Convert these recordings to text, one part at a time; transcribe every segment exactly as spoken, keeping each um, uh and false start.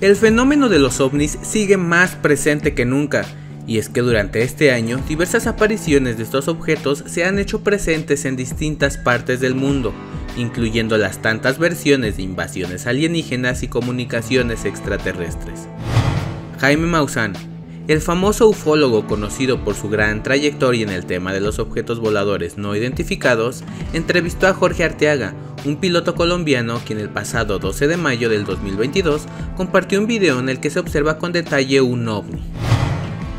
El fenómeno de los ovnis sigue más presente que nunca, y es que durante este año diversas apariciones de estos objetos se han hecho presentes en distintas partes del mundo, incluyendo las tantas versiones de invasiones alienígenas y comunicaciones extraterrestres. Jaime Maussan, el famoso ufólogo conocido por su gran trayectoria en el tema de los objetos voladores no identificados, entrevistó a Jorge Arteaga, un piloto colombiano quien el pasado doce de mayo del dos mil veintidós compartió un video en el que se observa con detalle un ovni.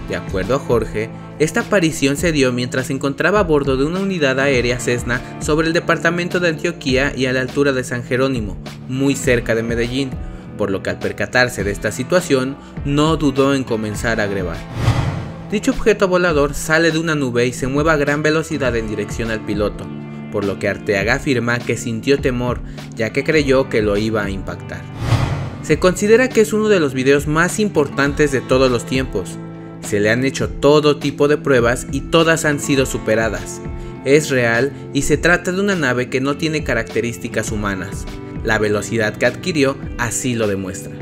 De acuerdo a Jorge, esta aparición se dio mientras se encontraba a bordo de una unidad aérea Cessna sobre el departamento de Antioquia y a la altura de San Jerónimo, muy cerca de Medellín, por lo que al percatarse de esta situación, no dudó en comenzar a grabar. Dicho objeto volador sale de una nube y se mueve a gran velocidad en dirección al piloto, por lo que Arteaga afirma que sintió temor, ya que creyó que lo iba a impactar. Se considera que es uno de los videos más importantes de todos los tiempos. Se le han hecho todo tipo de pruebas y todas han sido superadas. Es real y se trata de una nave que no tiene características humanas. La velocidad que adquirió así lo demuestra.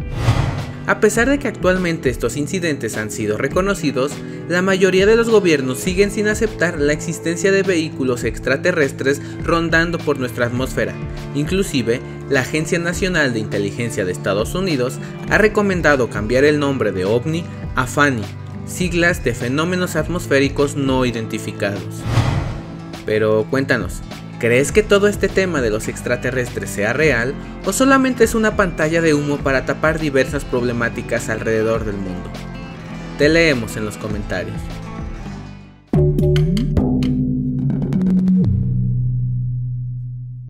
A pesar de que actualmente estos incidentes han sido reconocidos, la mayoría de los gobiernos siguen sin aceptar la existencia de vehículos extraterrestres rondando por nuestra atmósfera. Inclusive, la Agencia Nacional de Inteligencia de Estados Unidos ha recomendado cambiar el nombre de OVNI a FANI, siglas de fenómenos atmosféricos no identificados. Pero cuéntanos, ¿crees que todo este tema de los extraterrestres sea real o solamente es una pantalla de humo para tapar diversas problemáticas alrededor del mundo? Te leemos en los comentarios.